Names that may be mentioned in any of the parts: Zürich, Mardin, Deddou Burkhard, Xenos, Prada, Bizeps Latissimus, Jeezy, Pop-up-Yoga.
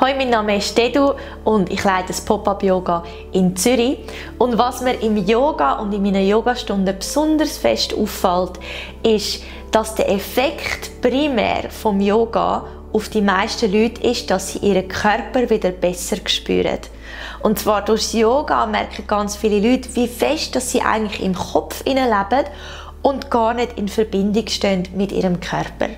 Hallo, mein Name ist Deddou und ich leite das Pop-up-Yoga in Zürich. Und was mir im Yoga und in meinen Yogastunden besonders fest auffällt, ist, dass der Effekt primär vom Yoga auf die meisten Leute ist, dass sie ihren Körper wieder besser spüren. Und zwar durch Yoga merken ganz viele Leute, wie fest dass sie eigentlich im Kopf leben und gar nicht in Verbindung stehen mit ihrem Körper.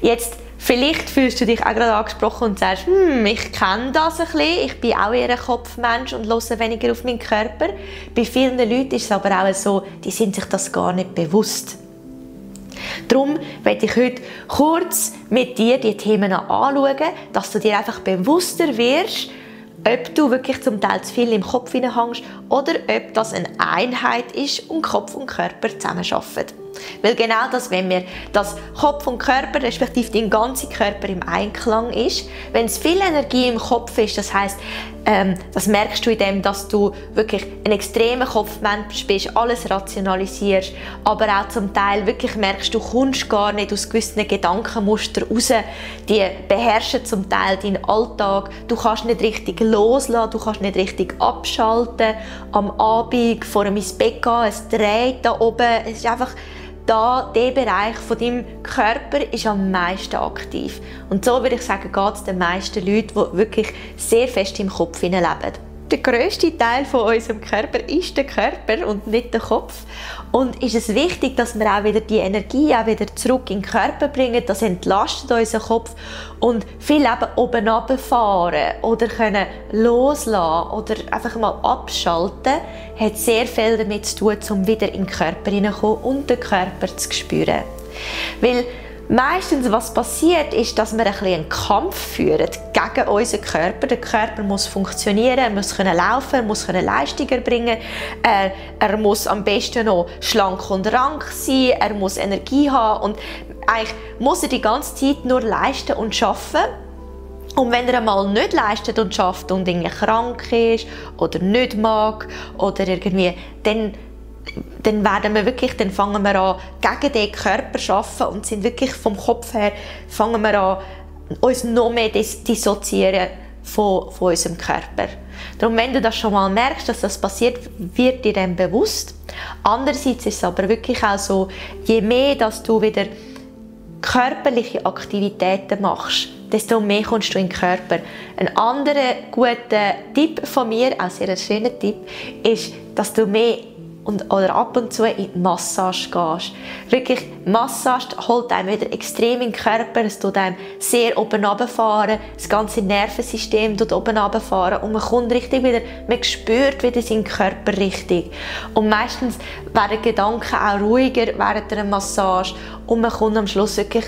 Jetzt, vielleicht fühlst du dich auch gerade angesprochen und sagst, ich kenne das ein bisschen, ich bin auch eher ein Kopfmensch und höre weniger auf meinen Körper. Bei vielen Leuten ist es aber auch so, die sind sich das gar nicht bewusst. Darum werde ich heute kurz mit dir die Themen anschauen, dass du dir einfach bewusster wirst, ob du wirklich zum Teil zu viel im Kopf hineinhängst oder ob das eine Einheit ist und Kopf und Körper zusammenarbeiten. Weil genau das, wenn wir das Kopf und Körper, respektive den ganzen Körper im Einklang ist, wenn es viel Energie im Kopf ist, das heisst, das merkst du in dem, dass du wirklich ein extremer Kopfmensch bist, alles rationalisierst, aber auch zum Teil wirklich merkst, du kommst gar nicht aus gewissen Gedankenmustern raus, die beherrschen zum Teil deinen Alltag, du kannst nicht richtig loslassen, du kannst nicht richtig abschalten, am Abend vor dem ins Bett gehen, es dreht da oben, es ist einfach der Bereich von deinem Körper ist am meisten aktiv. Und so würde ich sagen, geht es den meisten Leuten, die wirklich sehr fest im Kopf hineinleben. Der grösste Teil von unserem Körper ist der Körper und nicht der Kopf. Und ist es wichtig, dass wir auch wieder die Energie auch wieder zurück in den Körper bringen, das entlastet unseren Kopf und viel eben oben runterfahren oder können loslassen oder einfach mal abschalten, hat sehr viel damit zu tun, um wieder in den Körper hineinzukommen und den Körper zu spüren. Weil meistens, was passiert, ist, dass wir ein bisschen einen Kampf führen gegen unseren Körper. Der Körper muss funktionieren, er muss laufen können, er muss Leistung erbringen, er muss am besten noch schlank und rank sein, er muss Energie haben und eigentlich muss er die ganze Zeit nur leisten und arbeiten. Und wenn er einmal nicht leistet und schafft und irgendwie krank ist oder nicht mag oder irgendwie, dann fangen wir an, gegen den Körper zu arbeiten und sind wirklich vom Kopf her, fangen wir an, uns noch mehr dissoziieren von unserem Körper. Darum, wenn du das schon mal merkst, dass das passiert, wird dir dann bewusst. Andererseits ist es aber wirklich auch so, je mehr, dass du wieder körperliche Aktivitäten machst, desto mehr kommst du in den Körper. Ein anderer guter Tipp von mir, auch sehr schöner Tipp, ist, dass du mehr oder ab und zu in die Massage gehst. Wirklich, Massage holt einem wieder extrem in den Körper, es tut einem sehr oben runterfahren, das ganze Nervensystem tut oben runterfahren und man kommt richtig wieder, man spürt wieder seinen Körper richtig. Und meistens werden Gedanken auch ruhiger während einer Massage und man kommt am Schluss wirklich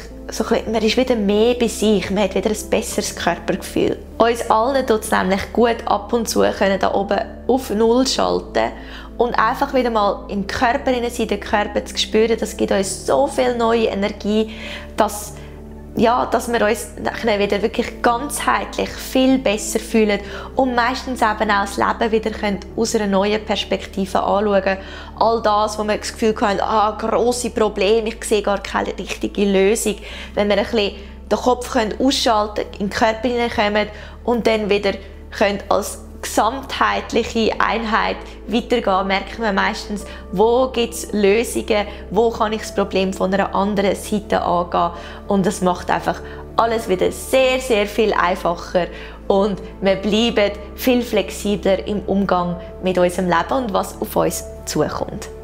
man ist wieder mehr bei sich, man hat wieder ein besseres Körpergefühl. Uns allen tut es nämlich gut, ab und zu können da oben auf Null schalten und einfach wieder mal im Körper hinein sein, den Körper zu spüren. Das gibt uns so viel neue Energie, dass wir uns wieder wirklich ganzheitlich viel besser fühlen und meistens eben auch das Leben wieder aus einer neuen Perspektive anschauen können. All das, wo wir das Gefühl haben, grosse Probleme, ich sehe gar keine richtige Lösung. Wenn wir ein bisschen den Kopf ausschalten können, in den Körper hineinkommen und dann wieder als gesamtheitliche Einheit weitergehen, merken wir meistens, wo gibt es Lösungen, wo kann ich das Problem von einer anderen Seite angehen. Und das macht einfach alles wieder sehr, sehr viel einfacher und wir bleiben viel flexibler im Umgang mit unserem Leben und was auf uns zukommt.